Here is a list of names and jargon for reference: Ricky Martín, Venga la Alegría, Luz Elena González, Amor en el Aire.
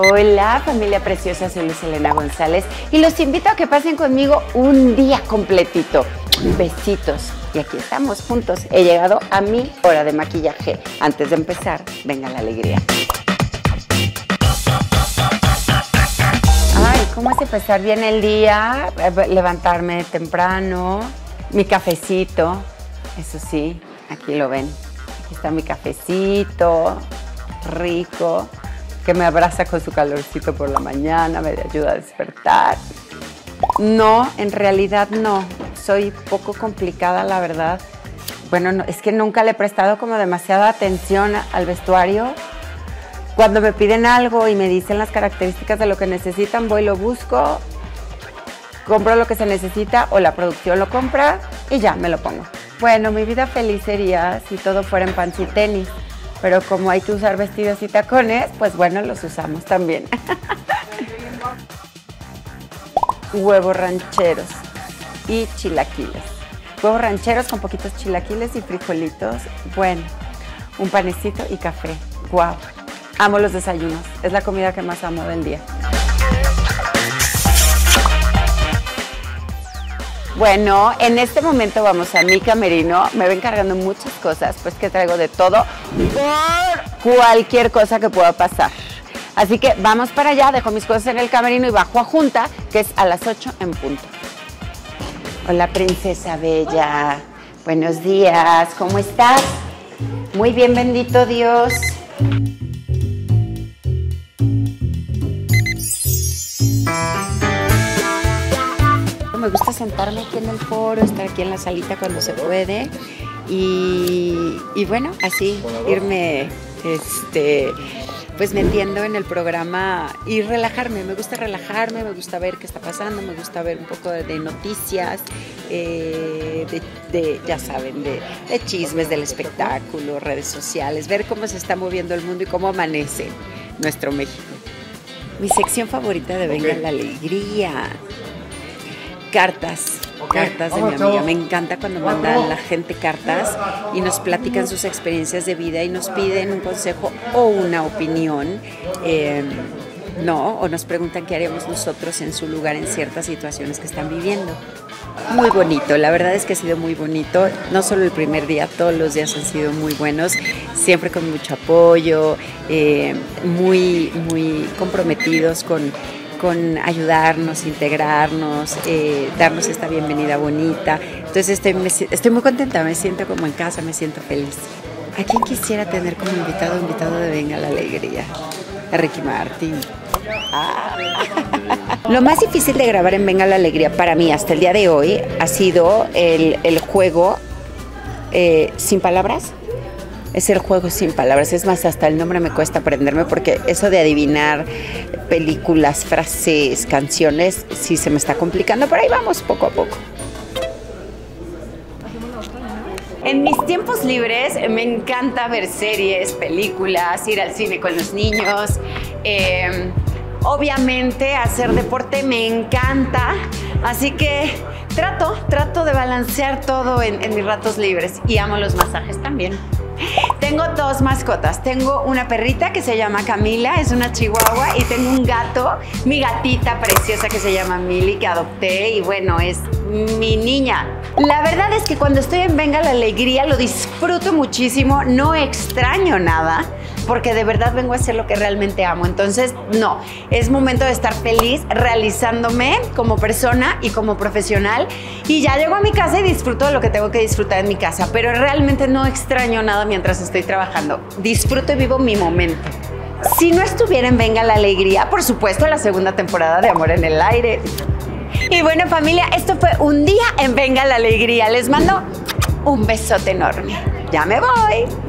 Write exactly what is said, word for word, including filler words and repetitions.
Hola, familia preciosa, soy Luz Elena González y los invito a que pasen conmigo un día completito. Besitos. Y aquí estamos juntos. He llegado a mi hora de maquillaje. Antes de empezar, venga la alegría. Ay, ¿cómo es empezar bien el día? Levantarme temprano, mi cafecito, eso sí, aquí lo ven. Aquí está mi cafecito, rico, que me abraza con su calorcito por la mañana, me ayuda a despertar. No, en realidad no. Soy poco complicada, la verdad. Bueno, no, es que nunca le he prestado como demasiada atención al vestuario. Cuando me piden algo y me dicen las características de lo que necesitan, voy, lo busco, compro lo que se necesita o la producción lo compra y ya, me lo pongo. Bueno, mi vida feliz sería si todo fuera en pants y tenis, pero como hay que usar vestidos y tacones, pues bueno, los usamos también. Huevos rancheros y chilaquiles. Huevos rancheros con poquitos chilaquiles y frijolitos. Bueno, un panecito y café. ¡Guau! Amo los desayunos. Es la comida que más amo del día. Bueno, en este momento vamos a mi camerino. Me ven cargando muchas cosas, pues que traigo de todo por cualquier cosa que pueda pasar. Así que vamos para allá, dejo mis cosas en el camerino y bajo a junta, que es a las ocho en punto. Hola, princesa bella. Hola. Buenos días. ¿Cómo estás? Muy bien, bendito Dios. Me gusta sentarme aquí en el foro, estar aquí en la salita cuando se puede y, y bueno, así irme, este, pues metiendo en el programa y relajarme. Me gusta relajarme, me gusta ver qué está pasando, me gusta ver un poco de, de noticias, eh, de, de, ya saben, de, de chismes, del espectáculo, redes sociales, ver cómo se está moviendo el mundo y cómo amanece nuestro México. Mi sección favorita de Venga la Alegría. Cartas, okay. Cartas de mi amiga. Me encanta cuando mandan la gente cartas y nos platican sus experiencias de vida y nos piden un consejo o una opinión, eh, no, o nos preguntan qué haríamos nosotros en su lugar en ciertas situaciones que están viviendo. Muy bonito, la verdad es que ha sido muy bonito, no solo el primer día, todos los días han sido muy buenos, siempre con mucho apoyo, eh, muy, muy comprometidos con... con ayudarnos, integrarnos, eh, darnos esta bienvenida bonita. Entonces estoy, me, estoy muy contenta, me siento como en casa, me siento feliz. ¿A quién quisiera tener como invitado, invitado de Venga la Alegría? A Ricky Martín. Ah. Lo más difícil de grabar en Venga la Alegría para mí hasta el día de hoy ha sido el, el juego eh, sin palabras. Es el juego sin palabras, es más, hasta el nombre me cuesta aprenderme porque eso de adivinar películas, frases, canciones, sí se me está complicando, pero ahí vamos poco a poco. En mis tiempos libres me encanta ver series, películas, ir al cine con los niños, eh, obviamente hacer deporte me encanta, así que trato, trato de balancear todo en, en mis ratos libres y amo los masajes también. Tengo dos mascotas, tengo una perrita que se llama Camila, es una chihuahua, y tengo un gato, mi gatita preciosa que se llama Mili, que adopté y bueno, es mi niña. La verdad es que cuando estoy en Venga la Alegría lo disfruto muchísimo, no extraño nada, porque de verdad vengo a hacer lo que realmente amo. Entonces, no, es momento de estar feliz realizándome como persona y como profesional. Y ya llego a mi casa y disfruto de lo que tengo que disfrutar en mi casa, pero realmente no extraño nada mientras estoy trabajando. Disfruto y vivo mi momento. Si no estuviera en Venga la Alegría, por supuesto, la segunda temporada de Amor en el Aire. Y bueno, familia, esto fue un día en Venga la Alegría. Les mando un besote enorme. Ya me voy.